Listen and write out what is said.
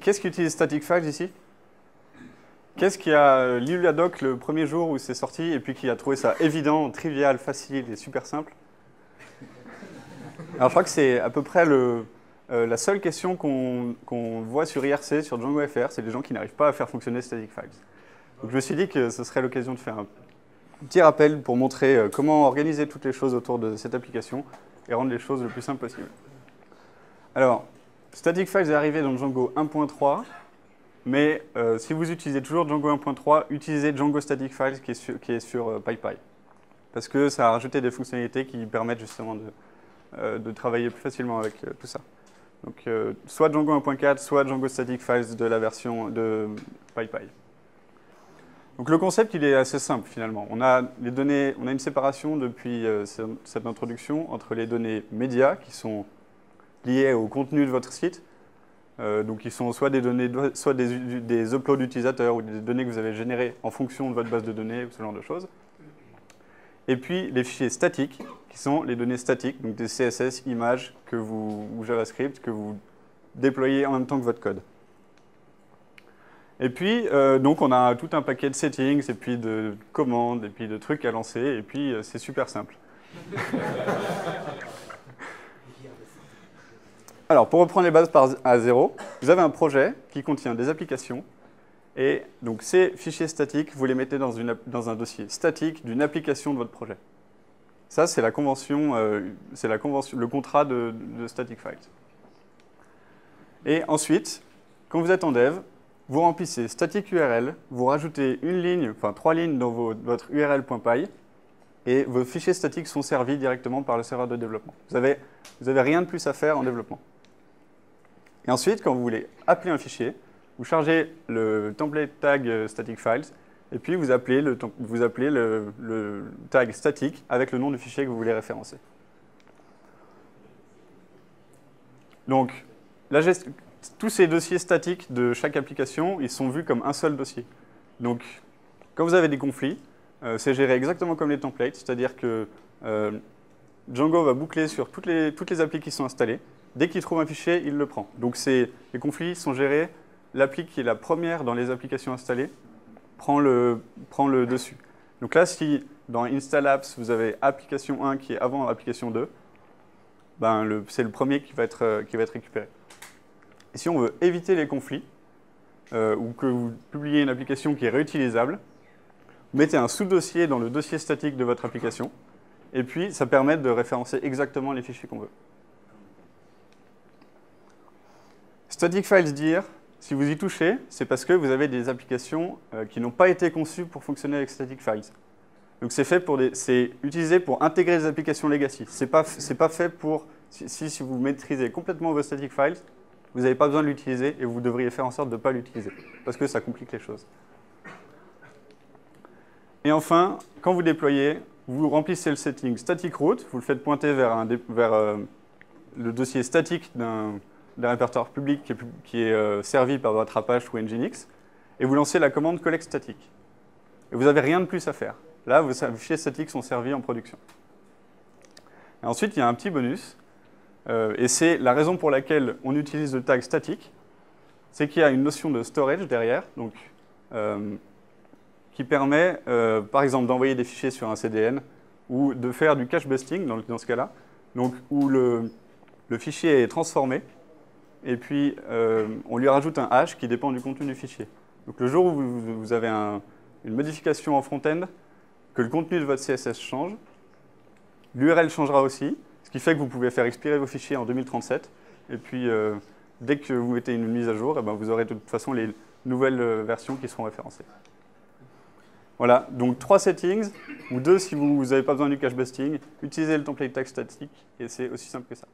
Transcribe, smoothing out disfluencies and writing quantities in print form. Qu'est-ce qu'utilise StaticFact ici? Qu'est-ce qui a lu la doc le premier jour où c'est sorti et puis qui a trouvé ça évident, trivial, facile et super simple? Alors je crois que c'est à peu près la seule question qu'on voit sur IRC, sur Django FR, c'est les gens qui n'arrivent pas à faire fonctionner StaticFact. Donc je me suis dit que ce serait l'occasion de faire un petit rappel pour montrer comment organiser toutes les choses autour de cette application et rendre les choses le plus simple possible. Alors, StaticFact est arrivé dans Django 1.3. Mais si vous utilisez toujours Django 1.3, utilisez Django Static Files qui est sur PyPI. Parce que ça a rajouté des fonctionnalités qui permettent justement de travailler plus facilement avec tout ça. Donc soit Django 1.4, soit Django Static Files de la version de PyPI. Donc le concept, il est assez simple finalement. On a les données, on a une séparation depuis cette introduction entre les données médias qui sont liées au contenu de votre site. Donc, ils sont soit des données, soit des uploads d'utilisateurs ou des données que vous avez générées en fonction de votre base de données ou ce genre de choses. Et puis, les fichiers statiques, qui sont les données statiques, donc des CSS, images ou JavaScript que vous déployez en même temps que votre code. Et puis, donc, on a tout un paquet de settings, et puis de commandes, et puis de trucs à lancer, et puis c'est super simple. Alors, pour reprendre les bases à zéro, vous avez un projet qui contient des applications. Et donc, ces fichiers statiques, vous les mettez dans un dossier statique d'une application de votre projet. Ça, c'est la convention, le contrat de StaticFact. Et ensuite, quand vous êtes en dev, vous remplissez static URL, vous rajoutez une ligne, enfin 3 lignes dans votre URL.py. Et vos fichiers statiques sont servis directement par le serveur de développement. Vous n'avez rien de plus à faire en développement. Et ensuite, quand vous voulez appeler un fichier, vous chargez le template tag static files, et puis vous appelez le tag statique avec le nom du fichier que vous voulez référencer. Donc, tous ces dossiers statiques de chaque application, ils sont vus comme un seul dossier. Donc, quand vous avez des conflits, c'est géré exactement comme les templates, c'est-à-dire que Django va boucler sur toutes les applis qui sont installées. Dès qu'il trouve un fichier, il le prend. Donc les conflits sont gérés, l'appli qui est la première dans les applications installées prend le dessus. Donc là, si dans Install Apps, vous avez application 1 qui est avant application 2, ben c'est le premier qui va être récupéré. Et si on veut éviter les conflits, ou que vous publiez une application qui est réutilisable, mettez un sous-dossier dans le dossier statique de votre application, et puis ça permet de référencer exactement les fichiers qu'on veut. Static Files Dir, si vous y touchez, c'est parce que vous avez des applications qui n'ont pas été conçues pour fonctionner avec Static Files. Donc c'est utilisé pour intégrer des applications legacy. C'est pas fait pour... Si vous maîtrisez complètement vos Static Files, vous n'avez pas besoin de l'utiliser et vous devriez faire en sorte de ne pas l'utiliser, parce que ça complique les choses. Et enfin, quand vous déployez, vous remplissez le setting static root, vous le faites pointer vers le dossier statique d'un répertoire public qui est servi par votre Apache ou Nginx, et vous lancez la commande collect static. Et vous n'avez rien de plus à faire. Là, vos fichiers statiques sont servis en production. Et ensuite, il y a un petit bonus, et c'est la raison pour laquelle on utilise le tag statique, c'est qu'il y a une notion de storage derrière, donc... qui permet, par exemple, d'envoyer des fichiers sur un CDN ou de faire du cache busting dans ce cas-là, donc où le fichier est transformé et puis on lui rajoute un hash qui dépend du contenu du fichier. Donc le jour où vous avez une modification en front-end, que le contenu de votre CSS change, l'URL changera aussi, ce qui fait que vous pouvez faire expirer vos fichiers en 2037 et puis dès que vous mettez une mise à jour, et ben vous aurez de toute façon les nouvelles versions qui seront référencées. Voilà, donc 3 settings, ou 2 si vous n'avez pas besoin du cache busting, utilisez le template tag statique, et c'est aussi simple que ça.